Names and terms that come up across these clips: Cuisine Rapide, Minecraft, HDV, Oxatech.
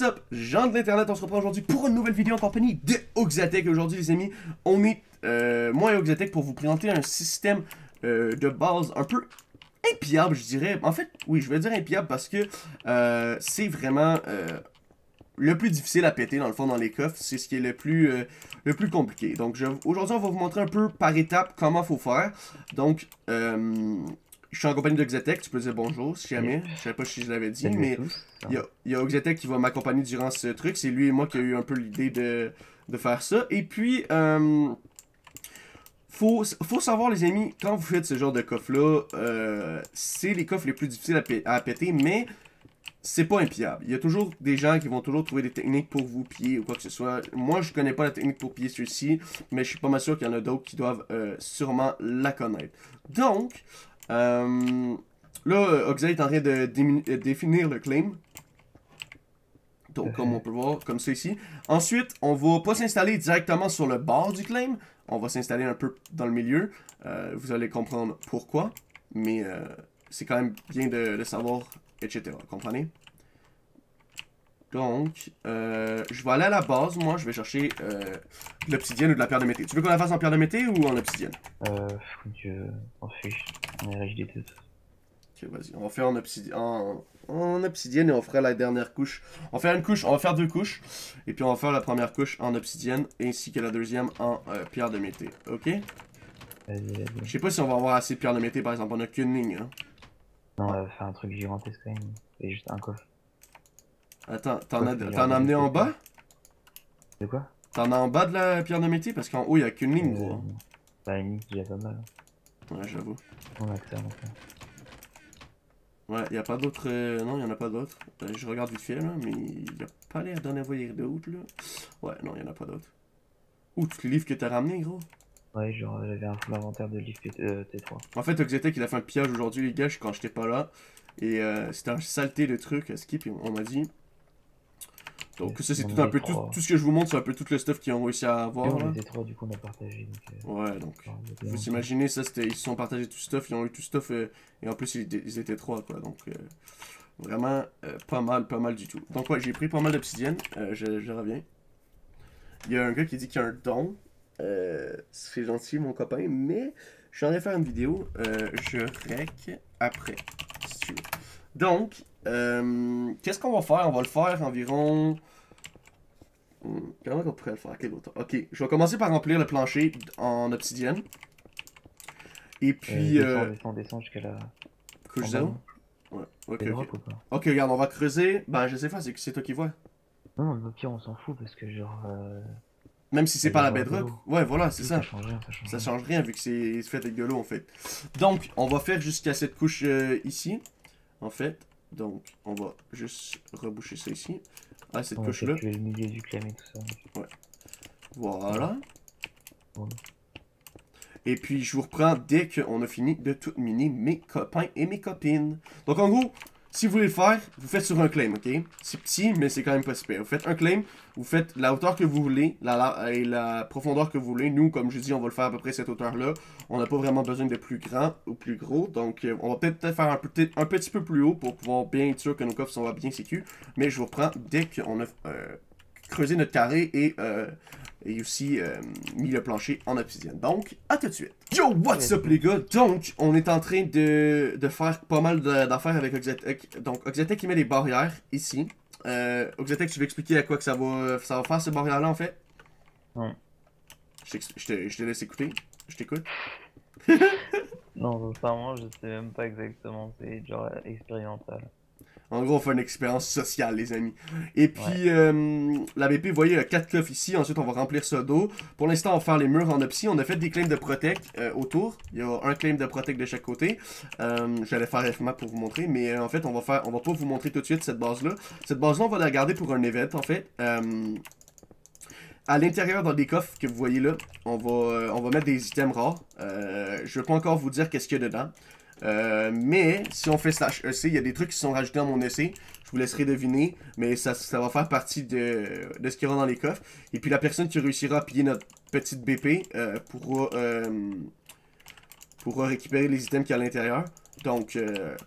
What's up, gens de l'internet, on se reprend aujourd'hui pour une nouvelle vidéo en compagnie de Oxatech. Aujourd'hui les amis, on est, moi et Oxatech, pour vous présenter un système de base un peu impiable, je dirais. En fait, oui, je vais dire impiable parce que c'est vraiment le plus difficile à péter dans le fond dans les coffres. C'est ce qui est le plus compliqué. Donc aujourd'hui, on va vous montrer un peu par étapes comment faut faire. Donc, je suis en compagnie de Oxatech, tu peux dire bonjour si jamais, je savais pas si je l'avais dit, mais il y a Oxatech qui va m'accompagner durant ce truc, c'est lui et moi qui a eu un peu l'idée de faire ça. Et puis, faut savoir les amis, quand vous faites ce genre de coffre-là, c'est les coffres les plus difficiles à péter, mais c'est pas impiable. Il y a toujours des gens qui vont toujours trouver des techniques pour vous piller ou quoi que ce soit. Moi, je connais pas la technique pour piller celui-ci, mais je suis pas mal sûr qu'il y en a d'autres qui doivent sûrement la connaître. Donc... là, Oxatech est en train de définir le claim. Donc, comme on peut voir, comme ça ici. Ensuite, on va pas s'installer directement sur le bord du claim. On va s'installer un peu dans le milieu. Vous allez comprendre pourquoi. Mais c'est quand même bien de savoir, etc. Comprenez? Donc, je vais aller à la base. Moi, je vais chercher de l'obsidienne ou de la pierre de mété. Tu veux qu'on la fasse en pierre de mété ou en obsidienne? Je m'en fiche. On est riche des deux. Ok, vas-y. On va faire en obsidienne et on fera la dernière couche. On va faire une couche, on va faire deux couches. Et puis, on va faire la première couche en obsidienne ainsi que la deuxième en pierre de mété. Ok? Vas-y, vas-y. Je sais pas si on va avoir assez de pierre de mété, par exemple. On a qu'une ligne. Hein. Non, on va faire un truc gigantesque. C'est juste un coffre. Attends, t'en as amené en bas? De quoi? T'en as en bas de la pierre de métier? Parce qu'en haut, il n'y a qu'une ligne, gros. Bah, une ligne, il y a pas mal. Ouais, j'avoue. On a que ça, en fait. Ouais, il n'y a pas d'autres... non, il n'y en a pas d'autres. Je regarde vite fait, là, mais il n'y a pas l'air d'en avoir d'autres, là. Ouais, non, il n'y en a pas d'autres. Ouh, tout le livre que t'as ramené, gros? Ouais, genre, j'avais un full inventaire de livres T3. En fait, Oxatech, il a fait un pillage aujourd'hui, les gars, quand j'étais pas là. Et c'était un saleté de trucs à skip, et on m'a dit... Donc ça c'est tout un peu, tout ce que je vous montre c'est un peu tout le stuff qu'ils ont réussi à avoir là. T3, du coup, on a partagé, donc, ouais donc, vous imaginez ça, ils se sont partagés tout stuff, ils ont eu tout stuff et en plus ils étaient trois quoi, donc vraiment pas mal du tout. Donc ouais, j'ai pris pas mal d'obsidienne, je reviens. Il y a un gars qui dit qu'il y a un don, c'est gentil mon copain, mais je vais faire une vidéo, je rec après, si tu veux. Donc, qu'est-ce qu'on va faire? On va le faire environ... Comment on pourrait le faire? Quel autre? Ok, je vais commencer par remplir le plancher en obsidienne. Et puis... Descends jusqu'à la... Couche d'eau? Ouais, ok, ok. Ok, regarde, on va creuser. Ben, je sais pas, c'est toi qui vois. Non, le pire, on s'en fout parce que genre... Même si c'est pas la bedrock. Ouais, voilà, c'est ça. Ça change rien, ça change rien vu que c'est fait avec de l'eau en fait. Donc, on va faire jusqu'à cette couche ici. En fait, donc on va juste reboucher ça ici. Ah, cette couche là. Le milieu du claim et tout ça. Ouais. Voilà. Ouais. Et puis je vous reprends dès qu'on a fini de tout miner mes copains et mes copines. Donc en gros, si vous voulez le faire, vous faites sur un claim, ok? C'est petit, mais c'est quand même pas super. Vous faites un claim, vous faites la hauteur que vous voulez, et la profondeur que vous voulez. Nous, comme je dis, on va le faire à peu près cette hauteur-là. On n'a pas vraiment besoin de plus grand ou plus gros. Donc, on va peut-être faire un petit peu plus haut pour pouvoir bien être sûr que nos coffres sont bien sécu. Mais je vous reprends dès qu'on a creusé notre carré et aussi mis le plancher en obsidienne. Donc, à tout de suite. Yo, what's up les gars? Donc, on est en train de faire pas mal d'affaires avec Oxatech. Donc, Oxatech, il met des barrières ici. Oxatech, tu veux expliquer à quoi que ça va faire ce barrière-là, en fait? Ouais. Je te laisse écouter. Je t'écoute. Non, sincèrement, je sais même pas exactement. C'est genre expérimental. En gros, on fait une expérience sociale, les amis. Et puis, ouais. La BP, vous voyez, il y a 4 coffres ici. Ensuite, on va remplir ça d'eau. Pour l'instant, on va faire les murs en obsi. On a fait des claims de protect autour. Il y a un claim de protect de chaque côté. J'allais faire FMAP pour vous montrer. Mais en fait, on va pas vous montrer tout de suite cette base-là. Cette base-là, on va la garder pour un event, en fait. À l'intérieur, dans des coffres que vous voyez là, on va mettre des items rares. Je ne vais pas encore vous dire qu'est-ce qu'il y a dedans. Mais si on fait slash EC, il y a des trucs qui sont rajoutés dans mon essai. Je vous laisserai deviner, mais ça va faire partie de ce qui rentre dans les coffres. Et puis la personne qui réussira à piller notre petite BP pourra récupérer les items qu'il y a à l'intérieur. Donc,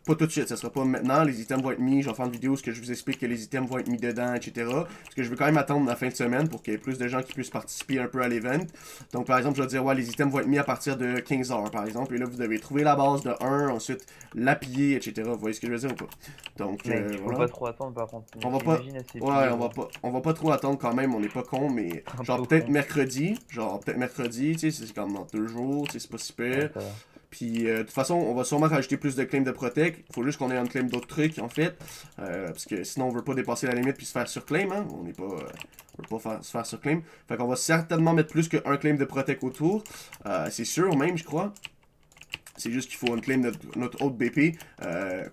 pas tout de suite, ça sera pas maintenant, les items vont être mis, je vais faire une vidéo où je vous explique que les items vont être mis dedans, etc. Parce que je veux quand même attendre la fin de semaine pour qu'il y ait plus de gens qui puissent participer un peu à l'event. Donc, par exemple, je vais dire, ouais, les items vont être mis à partir de 15h, par exemple. Et là, vous devez trouver la base de 1, ensuite la piller, etc. Vous voyez ce que je veux dire ou pas? Donc, voilà. On va pas trop attendre, par contre. On va pas... Ouais, on va pas trop attendre quand même, on n'est pas con, mais genre peut-être mercredi, tu sais, c'est comme dans 2 jours, tu sais, c'est pas si pire. Ouais, puis de toute façon, on va sûrement rajouter plus de claims de Protect. Faut juste qu'on ait un claim d'autres trucs, en fait. Parce que sinon, on veut pas dépasser la limite puis se faire surclaim. Hein? On n'est pas... se faire surclaim. Fait qu'on va certainement mettre plus qu'un claim de Protect autour. C'est sûr même, je crois. C'est juste qu'il faut un claim de notre autre BP.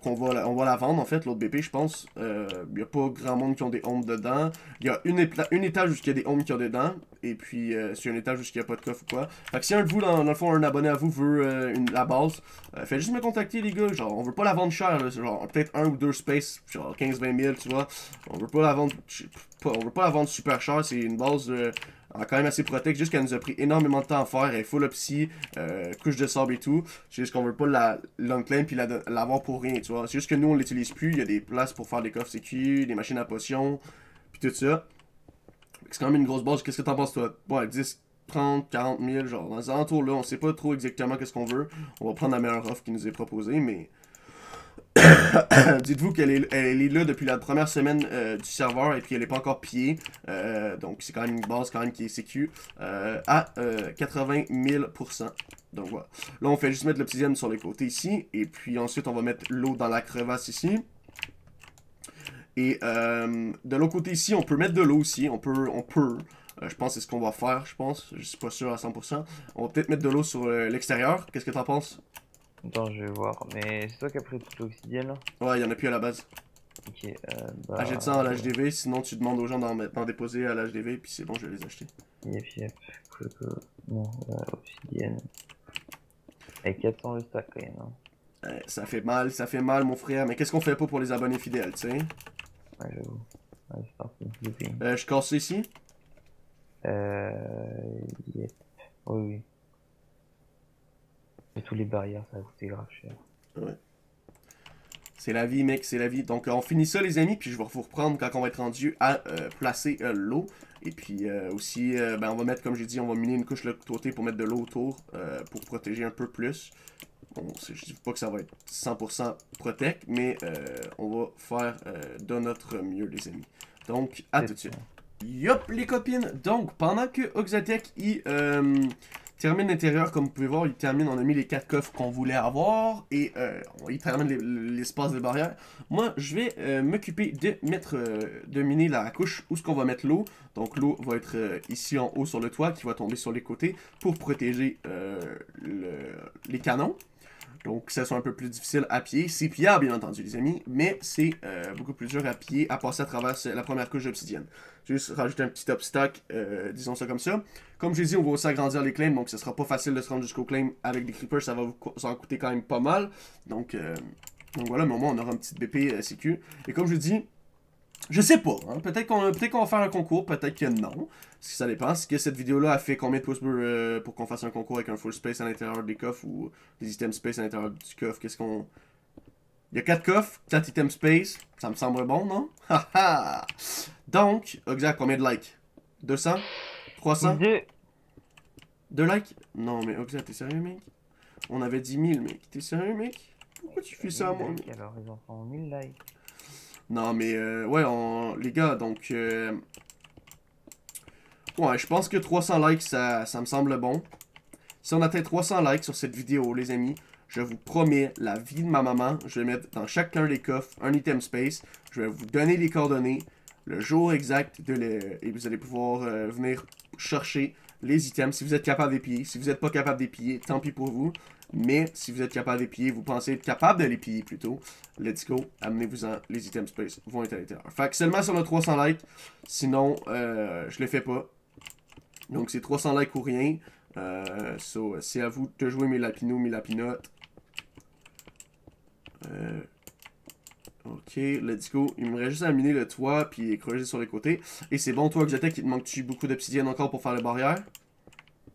On va la vendre, en fait, l'autre BP, je pense. Il n'y a pas grand monde qui ont des homes dedans. Il y a une étage où il y a des homes qui ont dedans. Et puis, sur un étage où il n'y a pas de coffre ou quoi. Fait que si un de vous, dans le fond, un abonné à vous veut la base, faites juste me contacter, les gars. Genre, on veut pas la vendre cher. Là, genre, peut-être 1 ou 2 space, genre 15-20 000, tu vois. On veut pas la vendre, super cher. C'est une base quand même assez protect. Juste qu'elle nous a pris énormément de temps à faire. Elle est full upsy, couche de sable et tout. C'est juste qu'on veut pas la l'unclaim puis l'avoir pour rien, tu vois. C'est juste que nous, on l'utilise plus. Il y a des places pour faire des coffres CQ, des machines à potions, puis tout ça. C'est quand même une grosse base. Qu'est-ce que t'en penses, toi? Ouais, 10, 30, 40 000, genre, dans les alentours, là, on sait pas trop exactement qu'est-ce qu'on veut. On va prendre la meilleure offre qui nous est proposée, mais... Dites-vous qu'elle est là depuis la première semaine du serveur et puis elle n'est pas encore pillée. Donc, c'est quand même une base qui est sécu à 80 000%. Donc, voilà. Là, on fait juste mettre l'obsidienne sur les côtés ici. Et puis ensuite, on va mettre l'eau dans la crevasse ici. Et de l'autre côté ici, on peut mettre de l'eau aussi, je pense que c'est ce qu'on va faire, je suis pas sûr à 100%. On va peut-être mettre de l'eau sur l'extérieur, qu'est-ce que t'en penses? Attends, je vais voir, mais c'est toi qui as pris toute l'oxygène là? Ouais, il y en a plus à la base. Ok, achète ça à l'HDV, sinon tu demandes aux gens d'en déposer à l'HDV, puis c'est bon, je vais les acheter. Yep, bon, l'oxygène. Et 400 le stack quand même, hein. Ça fait mal mon frère, mais qu'est-ce qu'on fait pas pour les abonnés fidèles, tu sais? Ouais, j'avoue. Ouais, c'est parti. Je suis cassé ici? Yep. Oui. Et tous les barrières, ça va coûter grave cher. Ouais. C'est la vie, mec, c'est la vie. Donc, on finit ça, les amis, puis je vais vous reprendre quand on va être rendu à placer l'eau. Et puis aussi, on va mettre, comme j'ai dit, on va miner une couche de l'autre côté pour mettre de l'eau autour, pour protéger un peu plus. Bon, je dis pas que ça va être 100% protect, mais on va faire de notre mieux, les amis. Donc, à tout de suite. Yop, les copines! Donc, pendant que Oxatech, il termine l'intérieur, comme vous pouvez voir, il termine, on a mis les 4 coffres qu'on voulait avoir, et il termine l'espace de barrière. Moi, je vais m'occuper de miner la couche où est-ce qu'on va mettre l'eau. Donc l'eau va être ici en haut sur le toit, qui va tomber sur les côtés pour protéger les canons. Donc, que ça soit un peu plus difficile à piller. C'est pillable, bien entendu, les amis, mais c'est beaucoup plus dur à piller, à passer à travers la première couche d'obsidienne. Juste rajouter un petit obstacle, disons ça comme ça. Comme je l'ai dit, on va aussi agrandir les claims, donc ce sera pas facile de se rendre jusqu'au claim avec des creepers, ça va vous coûter quand même pas mal. Donc voilà, mais au moins, on aura un petit BP CQ. Et comme je l'ai dit, je sais pas, hein, peut-être qu'on va faire un concours, peut-être que non. Parce que ça dépend. Est-ce que cette vidéo-là a fait combien de pouces bleus pour qu'on fasse un concours avec un full space à l'intérieur des coffres ou des items space à l'intérieur du coffre? Qu'est-ce qu'on... Il y a 4 coffres, 4 items space. Ça me semble bon, non? Haha! Donc, exact, combien de likes? 200? 300? 2 likes? Non, mais Oxa, t'es sérieux, mec? On avait 10 000, mec. T'es sérieux, mec? Pourquoi tu fais ça à moi, mec? Alors, ils en font 1000 likes. Non, mais ouais, les gars, donc... Ouais, je pense que 300 likes, ça me semble bon. Si on atteint 300 likes sur cette vidéo, les amis, je vous promets, la vie de ma maman, je vais mettre dans chacun des coffres un item space. Je vais vous donner les coordonnées, le jour exact, et vous allez pouvoir venir chercher les items. Si vous êtes capable de les piller, si vous n'êtes pas capable de les piller, tant pis pour vous. Mais si vous êtes capable de les piller, vous pensez être capable de les piller plutôt, let's go, amenez-vous-en, les items space vont être à l'intérieur. Fait que seulement sur le 300 likes, sinon je le fais pas. Donc c'est 300 likes ou rien, so c'est à vous de jouer mes lapinos, mes lapinotes. Ok, let's go, il me reste juste à miner le toit puis creuser sur les côtés. Et c'est bon, toi Oxatech, il te manque-tu beaucoup d'obsidienne encore pour faire la barrière?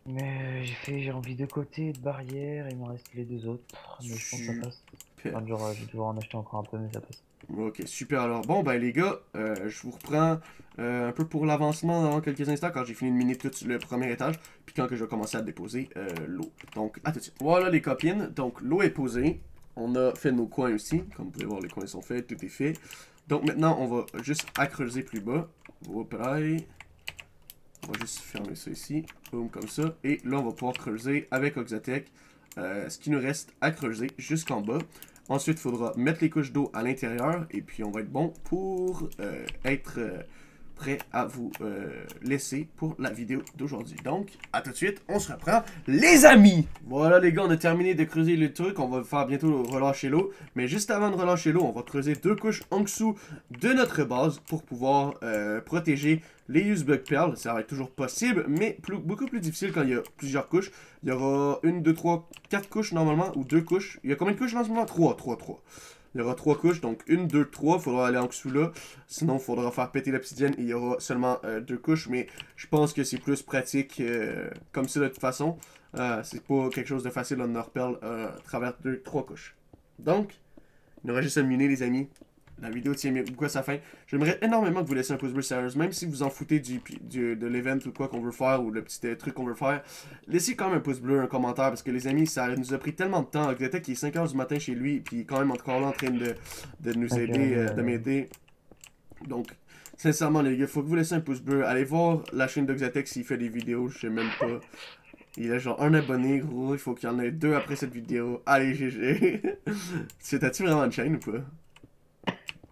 Mais j'ai envie de côté, de barrière, il m'en reste les deux autres. Mais je pense que ça passe. Enfin, genre, je vais devoir en acheter encore un peu, mais ça passe. Ok, super. Alors, bon, ben les gars, je vous reprends un peu pour l'avancement dans quelques instants quand j'ai fini de miner tout le premier étage, puis quand que je vais commencer à déposer l'eau. Donc, à tout de suite. Voilà les copines, donc l'eau est posée. On a fait nos coins aussi. Comme vous pouvez voir, les coins sont faits, tout est fait. Donc maintenant, on va juste creuser plus bas. Hop là. On va juste fermer ça ici, boum, comme ça. Et là, on va pouvoir creuser avec Oxatech ce qui nous reste à creuser jusqu'en bas. Ensuite, il faudra mettre les couches d'eau à l'intérieur et puis on va être bon pour être prêt à vous laisser pour la vidéo d'aujourd'hui. Donc, à tout de suite, on se reprend, les amis! Voilà les gars, on a terminé de creuser le truc, on va faire bientôt relâcher l'eau. Mais juste avant de relâcher l'eau, on va creuser deux couches en dessous de notre base pour pouvoir protéger les Usebug Pearls. Ça va être toujours possible, mais beaucoup plus difficile quand il y a plusieurs couches. Il y aura une, deux, trois, quatre couches normalement, ou deux couches. Il y a combien de couches en ce moment? Trois. Il y aura trois couches, donc une, deux, trois, faudra aller en dessous là, sinon il faudra faire péter l'obsidienne et il y aura seulement deux couches, mais je pense que c'est plus pratique comme ça de toute façon, c'est pas quelque chose de facile on Norperl à travers deux, trois couches. Donc, il aura juste à miner les amis, la vidéo tient beaucoup à sa fin, j'aimerais énormément que vous laissiez un pouce bleu sérieux, même si vous en foutez de l'event ou quoi qu'on veut faire, ou le petit truc qu'on veut faire, laissez quand même un pouce bleu, un commentaire, parce que les amis, ça nous a pris tellement de temps, Oxatech qui est 5 h du matin chez lui, puis quand même encore là en train de nous aider, de m'aider, donc sincèrement les gars, faut que vous laissiez un pouce bleu, allez voir la chaîne d'Oxatech s'il fait des vidéos, je sais même pas, il a genre un abonné gros, il faut qu'il y en ait deux après cette vidéo, allez GG, t'as-tu vraiment une chaîne ou pas?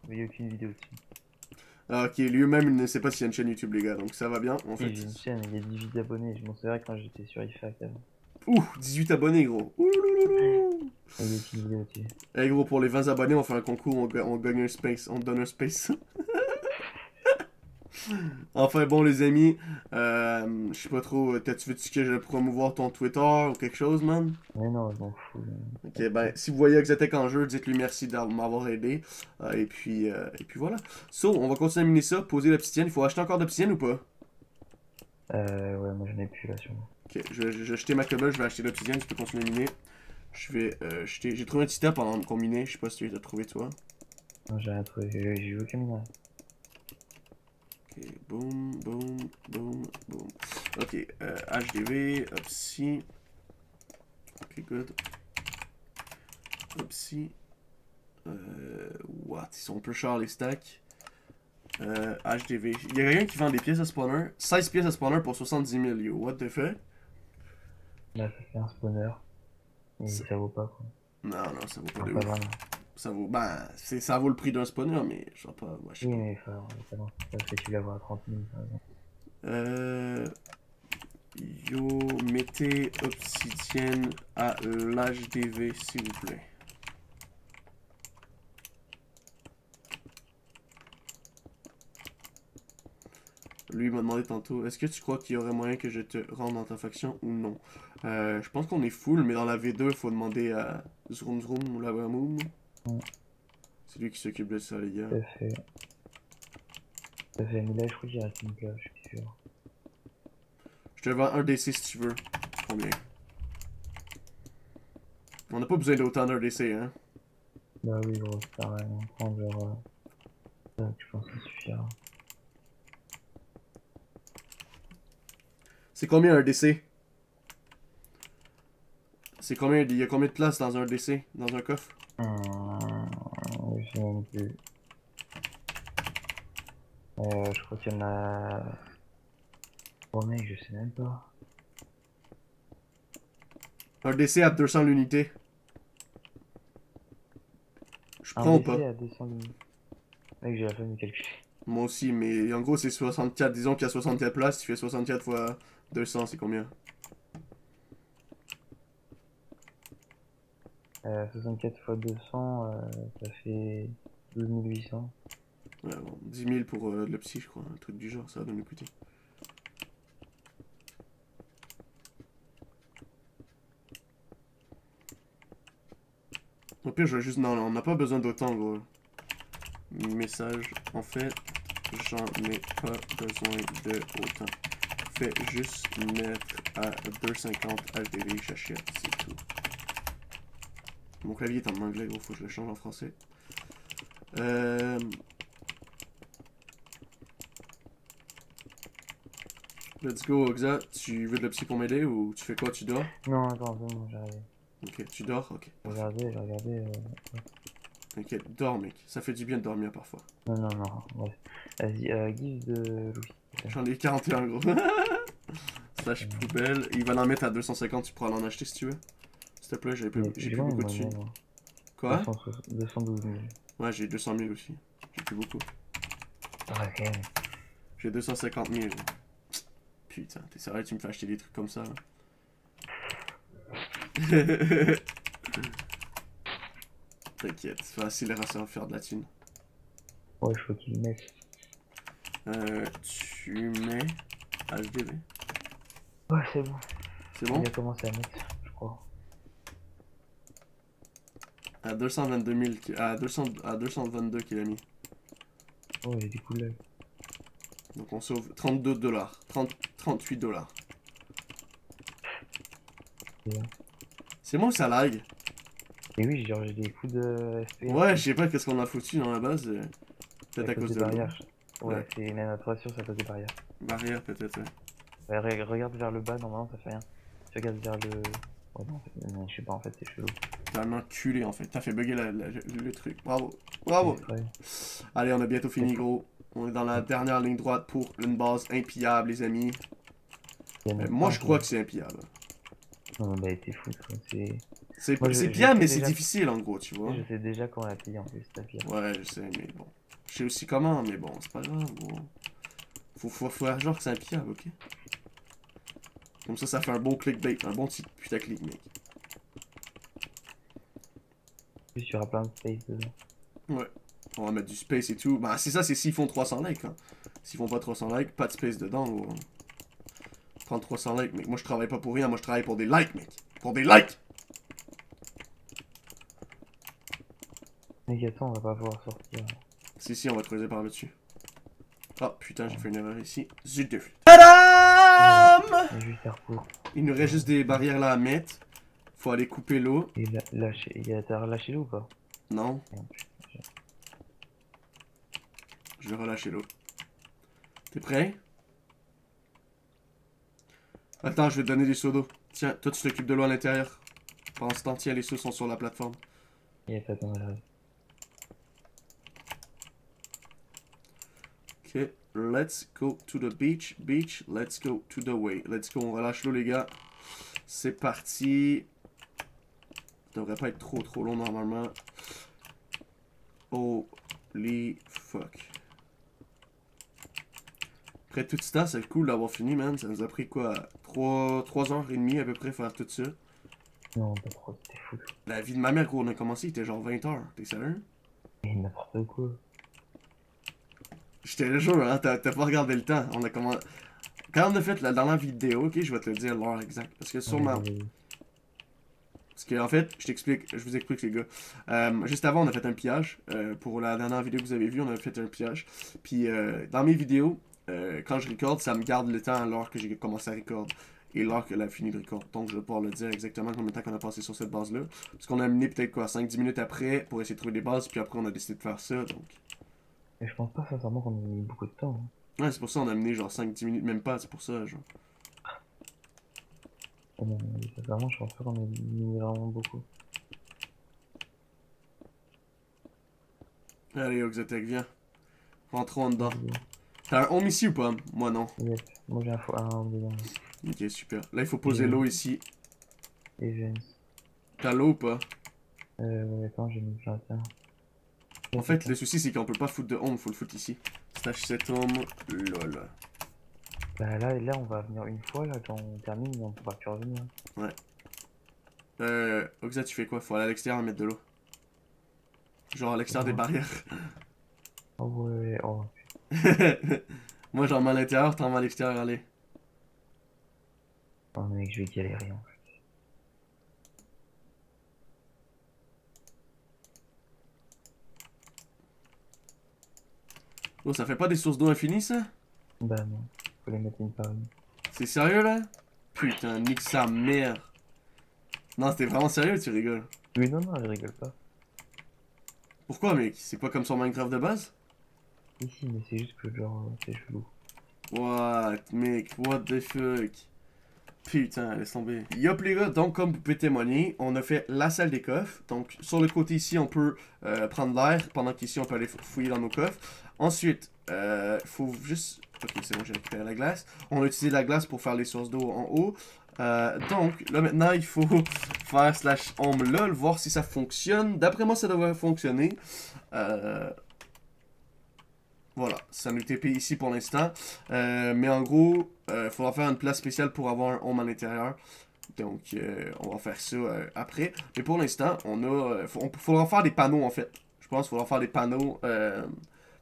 Il n'y a aucune vidéo dessus. Ah, ok, lui-même il ne sait pas s'il y a une chaîne YouTube, les gars, donc ça va bien. En fait, il y a une chaîne, il y a 18 abonnés, je m'en souviens quand j'étais sur IFAC avant. Ouh, 18 abonnés, gros. Ouh, il y a aucune vidéo dessus. Eh, gros, pour les 20 abonnés, on fait un concours, on gagne un space, on donne un space. Enfin, bon, les amis, je sais pas trop, t'as-tu vu que je promouvoir ton Twitter ou quelque chose, man? Mais non, je m'en fous. Ok, ben, si vous voyez Oxatech en jeu, dites-lui merci de m'avoir aidé. Et puis voilà. So, on va continuer à miner ça, poser l'obsidienne. Il faut acheter encore d'obsidienne ou pas? Ouais, moi j'en ai plus là, sûrement. Ok, je vais acheter ma cobble, je vais acheter l'obsidienne, je peux continuer à miner. Je vais acheter. J'ai trouvé un titan pendant qu'on minait, je sais pas si tu l'as trouvé, toi. Non, j'ai rien trouvé, j'ai eu aucun minage. Ok, boum, boum, boum, boum. Ok, HDV, Opsi. Ok, good. Opsi. What? Ils sont un peu chers les stacks. HDV. Il y a quelqu'un qui vend des pièces à spawner. 16 pièces à spawner pour 70 000, yo. What the fuck? Là, c'est un spawner. Mais ça vaut pas, quoi. Non, non, ça vaut pas de ouf. Ça vaut, ben, ça vaut le prix d'un spawner, mais je sais pas. Ouais, je sais pas. Oui, mais frère, parce que tu l'as à 30 000, par exemple. Yo, mettez obsidienne à l'HDV, s'il vous plaît. Lui m'a demandé tantôt, est-ce que tu crois qu'il y aurait moyen que je te rende dans ta faction ou non? Je pense qu'on est full, mais dans la V2, il faut demander à Zroom Zroom ou la Wamoum. C'est lui qui s'occupe de ça, les gars. Tout à fait. Tout à fait, mais là, je crois qu'il reste une place, je suis sûr. Je te vends un DC si tu veux. Combien? On n'a pas besoin d'autant d'un DC, hein? Bah oui, gros, c'est pareil. On prend genre. Je pense que ça suffira. C'est combien un DC? C'est combien? Il y a combien de places dans un DC? Dans un coffre? Je sais même plus. Je crois qu'il y en a... Oh mec, je sais même pas. Un DC à 200 l'unité. Je prends ou pas? Un DC à 200 l'unité. Mec, j'ai la flemme de calculer. Moi aussi, mais en gros c'est 64. Disons qu'il y a 64 places, tu fais 64 fois 200, c'est combien? 64 fois 200, ça fait 12 800. Ouais, bon, 10 000 pour le psy, je crois, un truc du genre, ça va nous coûter. Au pire, je vais juste. Non, non, on n'a pas besoin d'autant, gros. Message, en fait, j'en ai pas besoin de autant. fait juste mettre à 2,50 HDD j'achète, c'est tout. Mon clavier est en anglais, il faut que je le change en français. Let's go, Oxa. Tu veux de la psy pour m'aider ou tu fais quoi? Tu dors? Non, attends, j'arrive. Ok, tu dors? Ok. J'ai regardé. T'inquiète, dors, mec. Ça fait du bien de dormir parfois. Non. Bref. Vas-y, guise de Louis. J'en ai 41, gros. Slash poubelle. Il va l'en mettre à 250, tu pourras l'en acheter si tu veux. S'il te plaît, j'ai plus beaucoup de thunes. Quoi? 212 000. Ouais, j'ai 200 000 aussi. J'ai plus beaucoup. Ok. J'ai 250 000. Putain, t'es sérieux, tu me fais acheter des trucs comme ça là. T'inquiète, c'est facile à faire de la thune. Ouais, je veux qu'il mette. Tu mets HDD. Ouais, c'est bon. C'est bon? Il a commencé à mettre, je crois. À 222 000, à 222 qu'il a mis. Oh, il y a du couleur. Donc on sauve 32$, 38$. C'est bon que ça lag. Et oui, genre j'ai des coups de FP. Ouais, je sais pas qu'est-ce qu'on a foutu dans la base. Peut-être à cause de barrière. Ouais, c'est même à 3 sur, c'est à cause des barrières. Barrière peut-être, ouais. Ouais, regarde vers le bas, normalement ça fait rien. Tu regardes vers le... Oh non, en fait, je sais pas, en fait c'est chelou. T'as un enculé en fait, t'as fait bugger le truc. Bravo, bravo. Allez, on a bientôt fini, gros. On est dans la dernière ligne droite pour une base impillable, les amis. Moi, je crois que c'est impillable. Non, bah, t'es fou, quoi. C'est bien, mais c'est difficile, en gros, tu vois. Je sais déjà comment la piller, en plus, la pire. Ouais, je sais, mais bon. Je sais aussi comment, mais bon, c'est pas grave, gros. Faut faire genre que c'est impillable, ok? Comme ça, ça fait un bon clickbait, un bon petit putaclic, mec. Juste, il y aura plein de space dedans. Ouais. On va mettre du space et tout. Bah, c'est ça, c'est s'ils font 300 likes. Hein. S'ils font pas 300 likes, pas de space dedans. Gros. Prendre 300 likes, mec. Moi, je travaille pas pour rien. Moi, je travaille pour des likes, mec. Pour des likes! Mec, attends, on va pas pouvoir sortir. Si, on va creuser par le dessus. Oh putain, j'ai fait une erreur ici. Zut de flûte. Tadam! Il nous reste juste des barrières là à mettre. Faut aller couper l'eau. Et lâcher. T'as relâché l'eau ou pas? Non. Je vais relâcher l'eau. T'es prêt? Attends, je vais te donner des seaux d'eau. Tiens, toi tu t'occupes de l'eau à l'intérieur. Pendant ce temps, tiens, les seaux sont sur la plateforme. Ok, let's go to the beach. Beach, let's go to the way. Let's go, on relâche l'eau, les gars. C'est parti. Ça devrait pas être trop long normalement. Holy fuck. Après tout ce temps, c'est cool d'avoir fini, man. Ça nous a pris quoi, 3 heures et demie à peu près faire tout ça. Non, t'es fou. La vie de ma mère, gros, on a commencé, il était genre 20h. T'es sérieux? Mais n'importe quoi. J'étais le jour, hein, t'as pas regardé le temps. On a commencé... Quand on a fait la dernière vidéo, ok, je vais te le dire l'heure exacte. Parce que sûrement... Parce que en fait, je vous explique les gars. Juste avant, on a fait un pillage. Pour la dernière vidéo que vous avez vue, on a fait un pillage. Puis dans mes vidéos... quand je recorde, ça me garde le temps à l'heure que j'ai commencé à record et l'heure qu'elle a fini de record. Donc, je vais pouvoir le dire exactement combien de temps qu'on a passé sur cette base-là. Parce qu'on a mené peut-être quoi, 5-10 minutes après pour essayer de trouver des bases, puis après on a décidé de faire ça, donc... Et je pense pas sincèrement qu'on a mis beaucoup de temps. Hein. Ouais, c'est pour ça qu'on a mené genre 5-10 minutes, même pas, c'est pour ça, genre. Non, mais sincèrement, je pense pas qu'on a mis vraiment beaucoup. Allez, Oxatech, viens. Rentrons dedans. T'as un home ici ou pas? Moi non. Yep. Moi j'ai un home dedans. Ok, super. Là il faut poser l'eau ici. T'as l'eau ou pas? Ouais, attends, j'ai mis ça. En fait, le souci c'est qu'on peut pas foutre de home, faut le foutre ici. Slash cet home, lol. Bah là, on va venir une fois, là, quand on termine, on pourra plus revenir. Ouais. Oxa, tu fais quoi? Faut aller à l'extérieur mettre de l'eau. Genre à l'extérieur des barrières. Oh ouais, oh. Moi j'en mets à l'intérieur, t'en mets à l'extérieur, allez. Oh mec, je vais galérer en fait. Oh, ça fait pas des sources d'eau infinies ça? Bah non, faut les mettre une par une. C'est sérieux là? Putain, nique sa mère. Non, c'était vraiment sérieux ou tu rigoles? Oui, non, non, elle rigole pas. Pourquoi mec? C'est pas comme sur Minecraft de base? Si, si, mais c'est juste que genre, c'est chelou. What, mec, what the fuck? Putain, laisse tomber. Yop les gars, donc comme vous pouvez témoigner, on a fait la salle des coffres. Donc sur le côté ici, on peut prendre l'air, pendant qu'ici, on peut aller fouiller dans nos coffres. Ensuite, faut juste... Ok, c'est bon, j'ai récupéré la glace. On a utilisé la glace pour faire les sources d'eau en haut. Donc, là maintenant, il faut faire slash home lol, voir si ça fonctionne. D'après moi, ça devrait fonctionner. Voilà, ça nous TP ici pour l'instant. Mais en gros, il faudra faire une place spéciale pour avoir un home à l'intérieur. Donc, on va faire ça après. Mais pour l'instant, on a... faudra faire des panneaux, en fait. Je pense qu'il faudra faire des panneaux...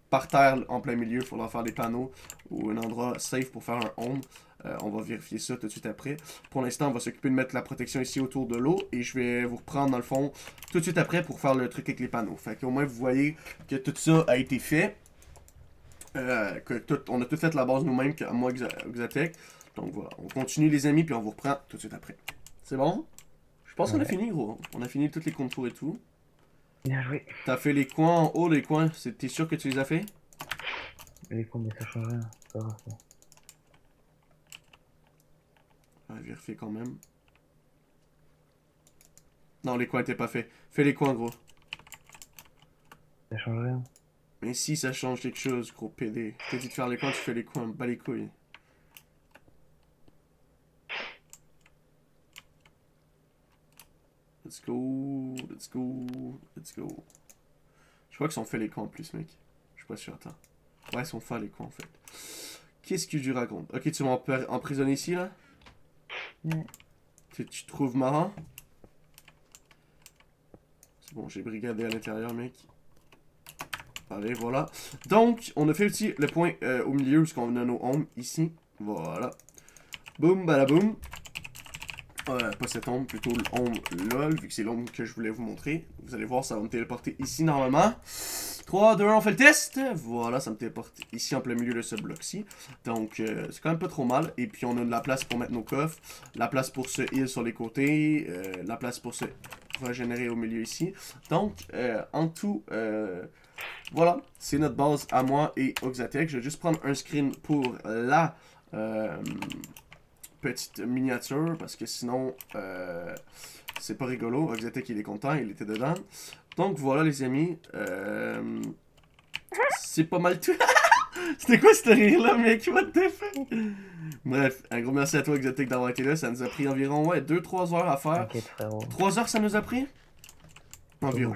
par terre, en plein milieu, il faudra faire des panneaux ou un endroit safe pour faire un home. On va vérifier ça tout de suite après. Pour l'instant, on va s'occuper de mettre la protection ici autour de l'eau. Et je vais vous reprendre dans le fond tout de suite après pour faire le truc avec les panneaux. Fait qu'au moins, vous voyez que tout ça a été fait. On a tout fait la base nous-mêmes, moi, Oxatech. Donc voilà, on continue les amis, puis on vous reprend tout de suite après. C'est bon? Je pense qu'on a fini, gros. On a fini tous les contours et tout. Bien joué. T'as fait les coins en haut, les coins, t'es sûr que tu les as fait? Les coins, mais ça change rien, ça va, ça. Ah, vérifier quand même. Non, les coins étaient pas faits. Fais les coins, gros. Ça change rien. Mais si, ça change quelque chose, gros PD. T'as dit de faire les coins, tu fais les coins, bats les couilles. Let's go, let's go, let's go. Je crois qu'ils sont fait les coins en plus, mec. Je suis pas sûr, attends. Ouais, ils sont fait les coins en fait. Qu'est-ce que tu racontes? Ok, tu m'as emprisonné ici là? Ouais. Tu te trouves marrant? C'est bon, j'ai brigadé à l'intérieur, mec. Allez, voilà. Donc, on a fait aussi le point au milieu parce qu'on a nos homes ici. Voilà. Boum, balaboum. Pas cette ombre, plutôt l'ombre LOL, vu que c'est l'ombre que je voulais vous montrer. Vous allez voir, ça va me téléporter ici normalement. 3, 2, 1, on fait le test. Voilà, ça me téléporte ici en plein milieu de ce bloc-ci. Donc, c'est quand même pas trop mal. Et puis, on a de la place pour mettre nos coffres, la place pour se heal sur les côtés, la place pour se régénérer au milieu ici. Donc, en tout... voilà, c'est notre base à moi et Oxatech. Je vais juste prendre un screen pour la... petite miniature parce que sinon c'est pas rigolo. Oxatech il est content, il était dedans. Donc voilà les amis, c'est pas mal tout. C'était quoi ce rire là mec, what the fuck? Bref, un gros merci à toi Oxatech d'avoir été là, ça nous a pris environ 2-3 heures à faire. Okay, 3 heures ça nous a pris? Environ.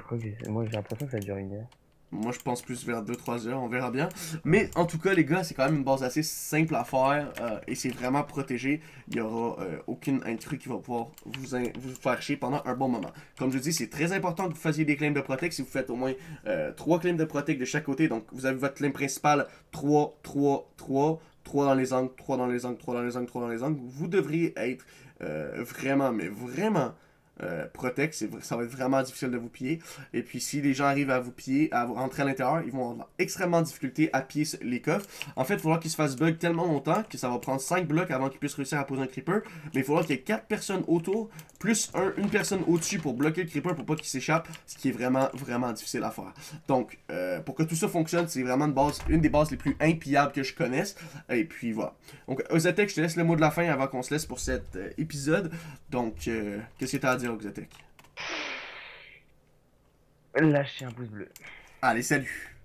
Moi j'ai l'impression que ça dure une heure. Moi je pense plus vers 2-3 heures, on verra bien. Mais en tout cas les gars, c'est quand même une base assez simple à faire. Et c'est vraiment protégé. Il n'y aura aucune intrus qui va pouvoir vous faire chier pendant un bon moment. Comme je dis, c'est très important que vous fassiez des claims de protect. Si vous faites au moins 3 claims de protect de chaque côté. Donc vous avez votre claim principal 3, 3, 3 3 dans les angles, 3 dans les angles, 3 dans les angles, 3 dans les angles. Vous devriez être vraiment, mais vraiment protect, ça va être vraiment difficile de vous piller. Et puis si les gens arrivent à vous piller, à rentrer à l'intérieur, ils vont avoir extrêmement de difficulté à piller les coffres. En fait, il va falloir qu'ils se fassent bug tellement longtemps que ça va prendre 5 blocs avant qu'ils puissent réussir à poser un creeper. Mais il va falloir qu'il y ait 4 personnes autour, plus une personne au-dessus pour bloquer le creeper pour pas qu'il s'échappe, ce qui est vraiment, vraiment difficile à faire. Donc, pour que tout ça fonctionne, c'est vraiment une des bases les plus impillables que je connaisse. Et puis voilà. Donc, Oxatech, je te laisse le mot de la fin avant qu'on se laisse pour cet épisode. Donc, qu'est-ce que tu as à dire? Oxatech. Lâchez un pouce bleu. Allez, salut.